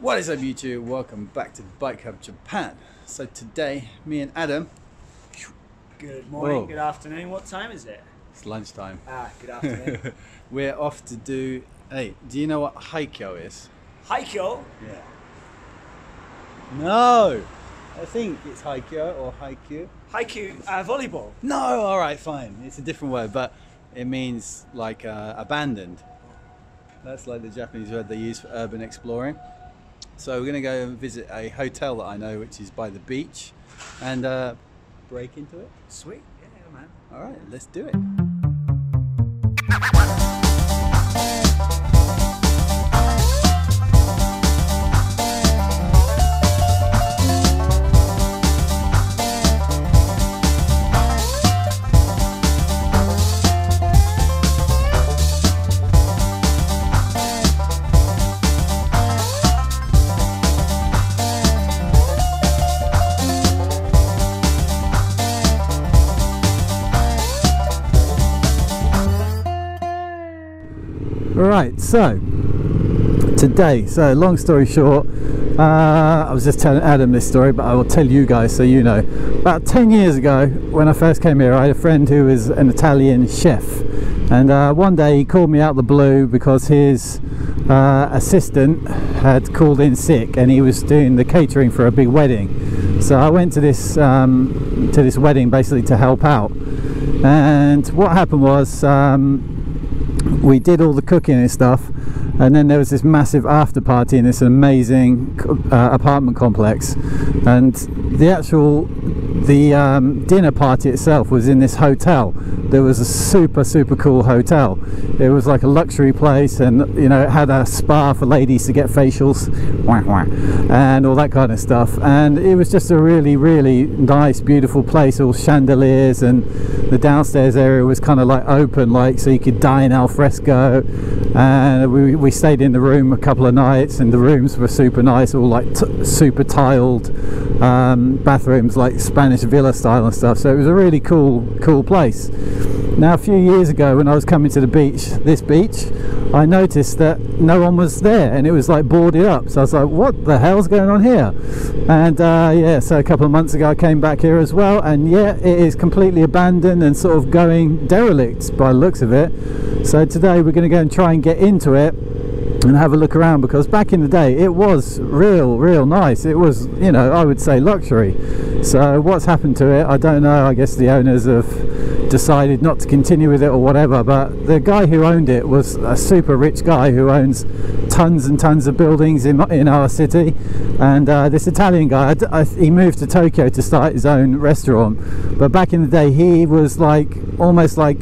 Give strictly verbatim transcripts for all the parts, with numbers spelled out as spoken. What is up YouTube? Welcome back to Bike Hub Japan. So today, me and Adam... Good morning, Whoa. Good afternoon. What time is it? It's lunchtime. Ah, good afternoon. We're off to do... Hey, do you know what haikyo is? Haikyo? Yeah. No! I think it's haikyo or haikyu. Haikyu, uh, volleyball. No, alright, fine. It's a different word, but it means like uh, abandoned. That's like the Japanese word they use for urban exploring. So we're going to go and visit a hotel that I know, which is by the beach, and uh, break into it. Sweet, yeah, man. All right, let's do it. Right, so today, so long story short, uh, I was just telling Adam this story, but I will tell you guys so you know. About ten years ago, when I first came here, I had a friend who was an Italian chef, and uh, one day he called me out of the blue because his uh, assistant had called in sick, and he was doing the catering for a big wedding. So I went to this um, to this wedding basically to help out, and what happened was, Um, we did all the cooking and stuff, and then there was this massive after party in this amazing uh, apartment complex, and the actual the um, dinner party itself was in this hotel. There was a super super cool hotel. It was like a luxury place, and you know, it had a spa for ladies to get facials and all that kind of stuff, and it was just a really really nice beautiful place, all chandeliers, and the downstairs area was kind of like open, like so you could dine al fresco. And we, we stayed in the room a couple of nights, and the rooms were super nice, all like t super tiled um, bathrooms, like Spanish villa style and stuff. So it was a really cool cool place. Now a few years ago, when I was coming to the beach, this beach, I noticed that no one was there, and it was like boarded up. So I was like, what the hell's going on here? And uh, yeah, so a couple of months ago I came back here as well, and yeah, it is completely abandoned and sort of going derelict by the looks of it. So today we're going to go and try and get into it and have a look around, because back in the day it was real real nice. It was, you know, I would say luxury. So what's happened to it, I don't know. I guess the owners have decided not to continue with it or whatever, but the guy who owned it was a super rich guy who owns tons and tons of buildings in, in our city. And uh, this Italian guy, I, I, he moved to Tokyo to start his own restaurant, but back in the day he was like almost like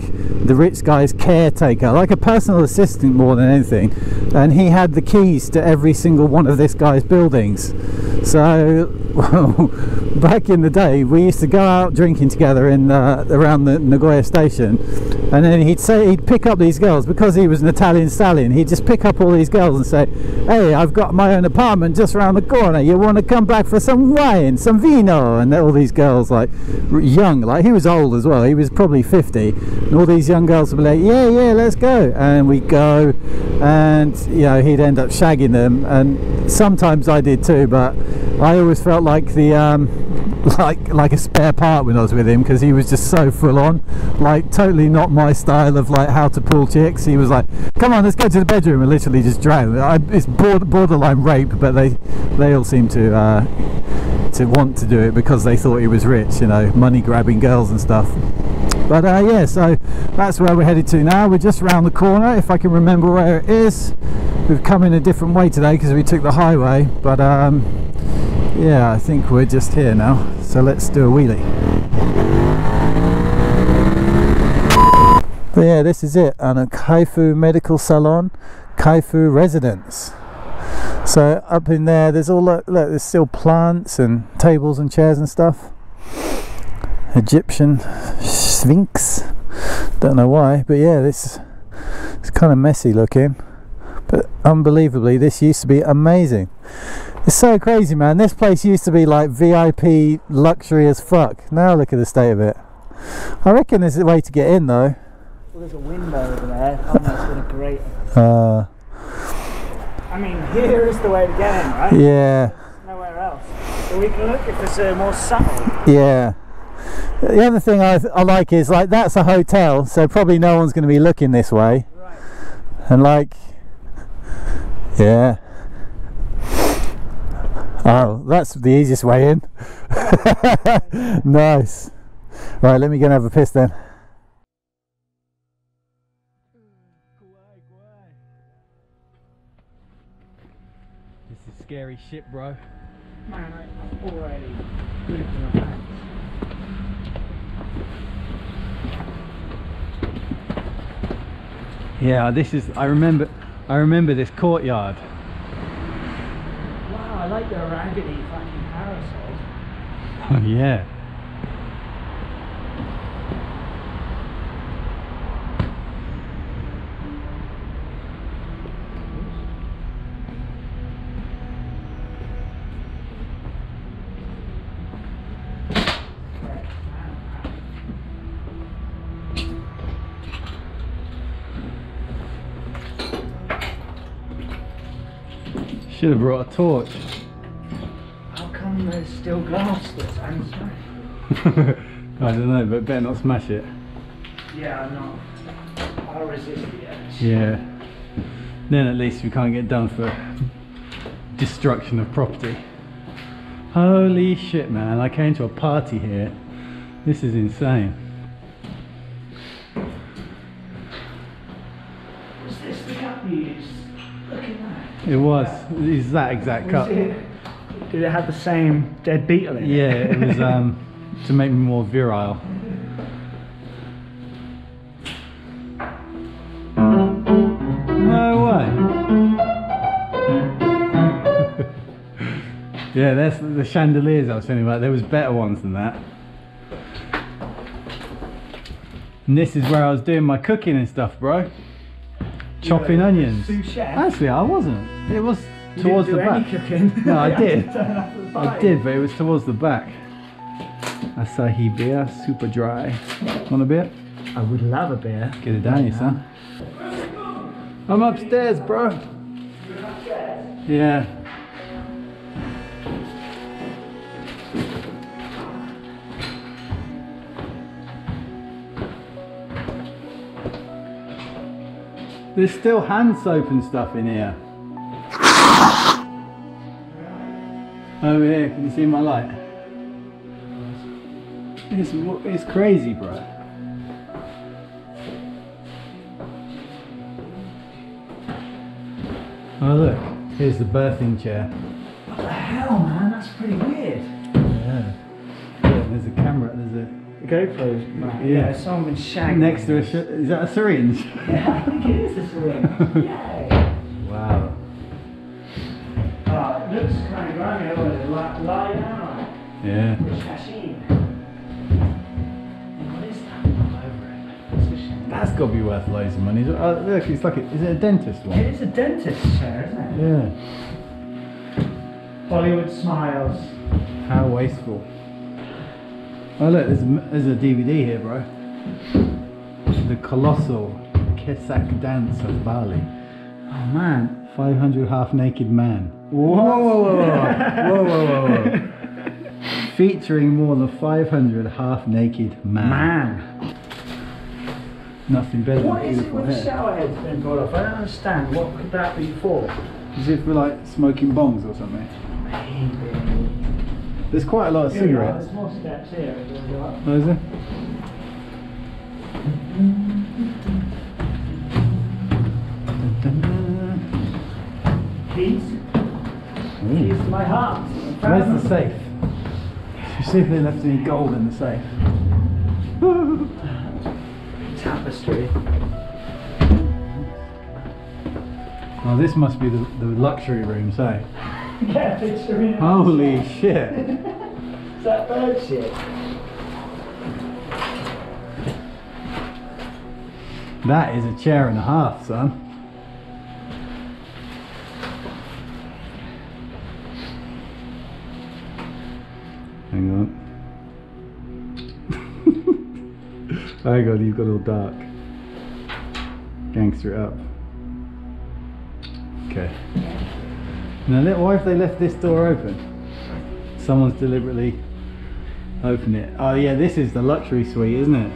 the rich guy's caretaker, like a personal assistant more than anything, and he had the keys to every single one of this guy's buildings. So well, back in the day we used to go out drinking together in uh, around the Nagoya station, and then he'd say he'd pick up these girls, because he was an Italian stallion. He'd just pick up all these girls and say, hey, I've got my own apartment just around the corner, you want to come back for some wine, some vino? And all these girls, like young, like he was old as well, he was probably fifty, and all these young girls would be like, yeah yeah, let's go. And we go, and you know, he'd end up shagging them, and sometimes I did too, but I always felt like the um, like like a spare part when I was with him, because he was just so full on, like totally not my style of like how to pull chicks. He was like, come on, let's go to the bedroom, and literally just drown. I, it's border, borderline rape, but they they all seem to uh, to want to do it because they thought he was rich, you know, money grabbing girls and stuff. But uh, yeah, so that's where we're headed to now. We're just round the corner, if I can remember where it is. We've come in a different way today because we took the highway, but um, yeah, I think we're just here now, so let's do a wheelie. But yeah, this is it, and a Kaifu Medical Salon, Kaifu Residence. So up in there, there's all look, look, there's still plants and tables and chairs and stuff. Egyptian Sphinx, don't know why, but yeah, this it's kind of messy looking, but unbelievably, this used to be amazing. It's so crazy, man. This place used to be like V I P luxury as fuck. Now look at the state of it. I reckon there's a way to get in though. Well, there's a window over there. Oh, that's been a great. Uh, I mean, here is the way to get in, right? Yeah. There's nowhere else. So we can look if it's uh, more subtle. Yeah. The other thing I, th I like is, like, that's a hotel, so probably no one's going to be looking this way. Right. And like, yeah. Oh, that's the easiest way in. Nice. Right, let me go and have a piss then. This is scary shit, bro. Man, I'm already good enough. Yeah, this is, I remember, I remember this courtyard. Wow, I like the raggedy fucking parasols. Oh yeah. Should have brought a torch. How come there's still glass that's unsmashed? I don't know, but better not smash it. Yeah, I'm not. I'll resist the edge. Yeah. Then at least we can't get done for destruction of property. Holy shit, man. I came to a party here. This is insane. Was this the cup you used? It was. Is that exact cup? It, did it have the same dead beetle in it? Yeah, it was um, to make me more virile. No way. Yeah, that's the chandeliers I was telling you about. There was better ones than that. And this is where I was doing my cooking and stuff, bro. Chopping onions. Sous chef. Actually, I wasn't. It was you towards didn't do the any back. Cooking. No, I did. I did, but it was towards the back. Asahi beer, super dry. Want a beer? I would love a beer. Get it down, you son. I'm upstairs, bro. You're upstairs? Yeah. There's still hand soap and stuff in here. Over here, can you see my light? It's, it's crazy, bro. Oh look, here's the birthing chair. What the hell, man? That's pretty weird. Yeah. Yeah, there's a camera, there's a... GoPro, right. Yeah. Yeah, someone been shagging. Next to a, sh is that a syringe? Yeah, I think it is a syringe. Yay! Wow. Oh, it looks kind of grimy, otherwise it like lie down. Yeah. What is that all over it? That's got to be worth loads of money. Oh, look, it's like, a, is it a dentist one? It is a dentist chair, isn't it? Yeah. Hollywood smiles. How wasteful. Oh look, there's, there's a D V D here, bro. The colossal Kesak dance of Bali. Oh man, five hundred half-naked man. Whoa, whoa, whoa, whoa, whoa, whoa, whoa. Featuring more than five hundred half-naked man. Man. Nothing better than beautiful hair. What is it with the shower heads being brought off? I don't understand. What could that be for? As if we're like smoking bongs or something. Maybe. There's quite a lot of here cigarettes. There's more steps here. Oh, is there? Keys. Keys to my heart. Where's the them. safe? You see if they left any gold in the safe. Tapestry. Well, this must be the, the luxury room, so. Yeah, picture holy shit. Is that bird shit? That is a chair and a half, son. Hang on. Hang on, you've got all dark. Gangster it up. Okay. Now, why have they left this door open? Someone's deliberately opened it. Oh yeah, this is the luxury suite, isn't it?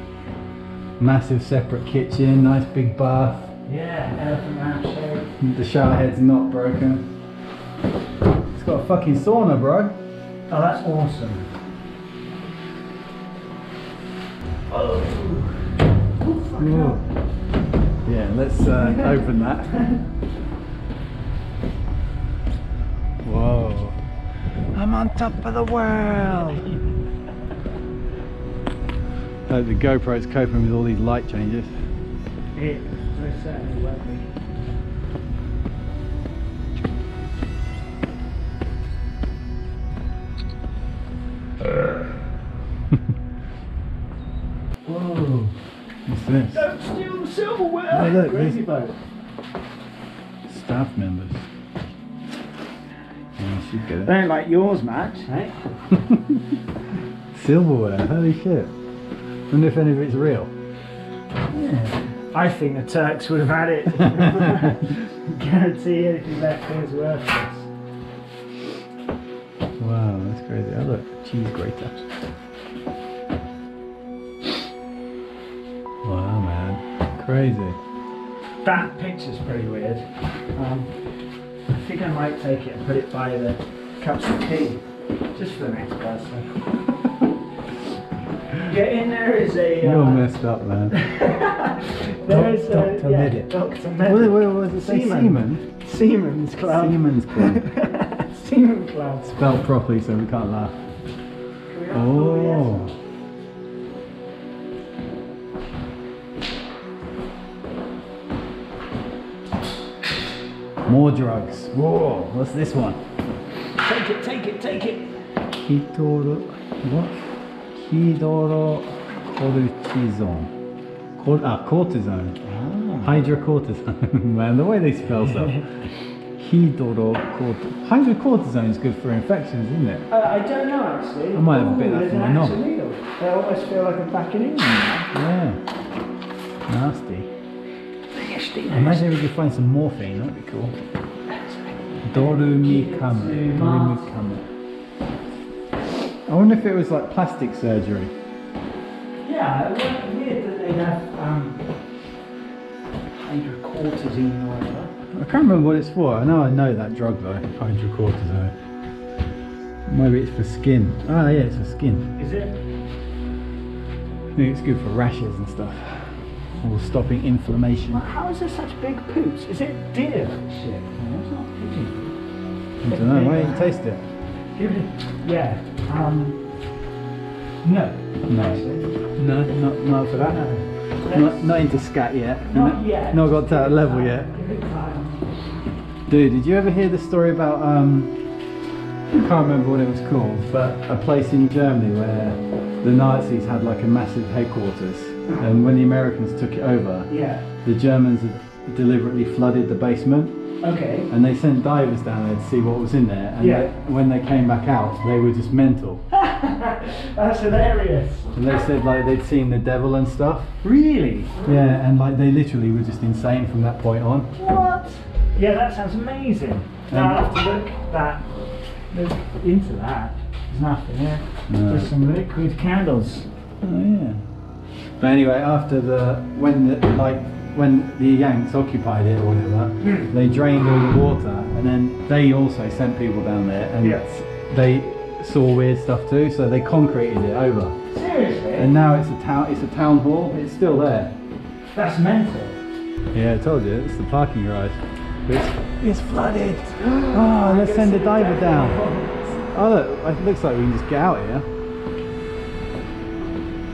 Massive separate kitchen, nice big bath. Yeah, elephant round shower. The shower head's not broken. It's got a fucking sauna, bro. Oh, that's awesome. Oh. Ooh, fuck up. Yeah, let's uh, open that. Whoa. I'm on top of the world. I hope the GoPro's coping with all these light changes. It most certainly won't be. Whoa. What's this? Don't steal silverware! Oh, look, crazy boat. Staff members. Yeah, she'd get it. They don't like yours much, eh? Silverware, holy shit. I wonder if any of it's real. Yeah. I think the Turks would have had it. Guarantee anything that thing's worthless. Wow, that's crazy. Oh look, cheese grater. Wow man, crazy. That picture's pretty weird. Um, I think I might take it and put it by the cups of tea, just for the next person. Get in there is a. You're uh, messed up, man. There is a. Doctor yeah, Medic. Doctor Medic. What, what was it? Seaman. Seaman? Seaman's Club. Seaman's Club. Seaman Club. Spelled properly so we can't laugh. We oh. Yes. More drugs. Whoa, what's this one? Take it, take it, take it. Kidoro. What? Hydrocortisone. Cort ah, cortisone. Ah. Hydrocortisone. Man, the way they spell stuff. Hydrocort hydrocortisone is good for infections, isn't it? Uh, I don't know actually. I might have a bit of that from my knob. I almost feel like I'm back in England. Yeah. Nasty. Nasty. Imagine if we could find some morphine, that'd be cool. Dorumikame. Dorumikame. I wonder if it was like plastic surgery. Yeah, it was weird that they have um, hydrocortisone or whatever. I can't remember what it's for. I know I know that drug though, hydrocortisone. Maybe it's for skin. Oh yeah, it's for skin. Is it? I think it's good for rashes and stuff. Or stopping inflammation. Well, how is there such big poops? Is it deer? Shit, no, it's not pigeon. I don't know, why don't you taste it? Yeah, um, no. No, no, not, not for that. No. Not, not into scat yet. Not yet. Not got to that level yet. Dude, did you ever hear the story about, um, I can't remember what it was called, but a place in Germany where the Nazis had like a massive headquarters, and when the Americans took it over, yeah, the Germans had deliberately flooded the basement. Okay. And they sent divers down there to see what was in there, and yeah. they, when they came back out, they were just mental. That's hilarious. And they said like they'd seen the devil and stuff. Really? Yeah, and like they literally were just insane from that point on. What? Yeah, that sounds amazing. Now I'll have to look that look into that. There's nothing here. Yeah? No. There's some liquid candles. Oh yeah. But anyway, after the when the like. when the Yanks occupied it or whatever, mm. they drained all the water, and then they also sent people down there, and yes. they saw weird stuff too, so they concreted it over. Seriously? And now it's a town it's a town hall, it's still there. That's mental. Yeah, I told you, it's the parking garage. It's, it's flooded. Oh, let's send a diver down. Oh look, it looks like we can just get out here.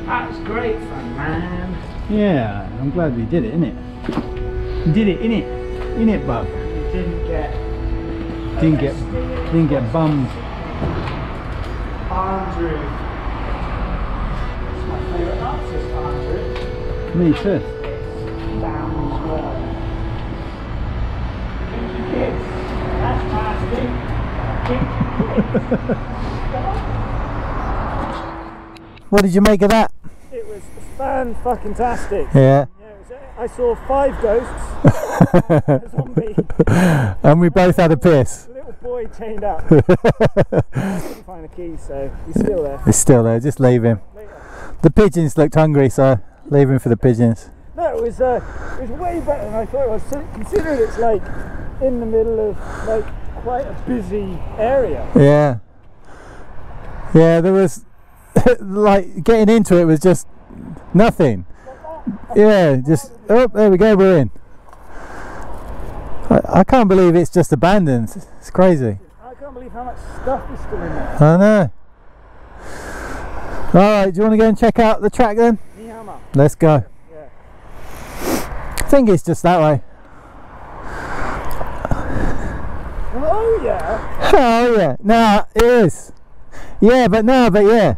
That's great fun, man. Yeah, I'm glad we did it, innit? Did it, innit? Innit, bub? Didn't get... Didn't get... Didn't get bummed. Andrew. That's my favourite artist, Andrew. Me too. Down as well. Kinky kids. That's nasty. Kinky kids. What did you make of that? It was fan-fucking-tastic. Yeah. Yeah, it was, I saw five ghosts and a zombie. And we both had a piss. A little boy chained up. Couldn't find a key, so he's still there. He's still there, just leave him. Later. The pigeons looked hungry, so leave him for the pigeons. No, it was, uh, it was way better than I thought it was, considering it's like in the middle of like quite a busy area. Yeah. Yeah, there was, like, getting into it was just nothing. Yeah, just, oh, there we go, we're in. I, I can't believe it's just abandoned. It's, it's crazy. I can't believe how much stuff is still in there. I know. Alright, do you want to go and check out the track then? Nihama. Let's go. Yeah. I think it's just that way. Oh yeah. Oh yeah. No, it is. Yeah, but no, but yeah.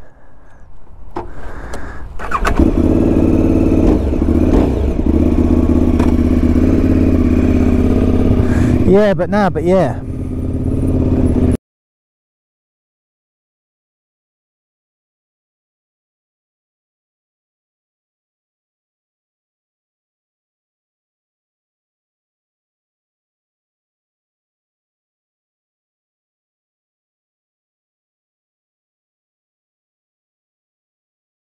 Yeah, but no, but yeah.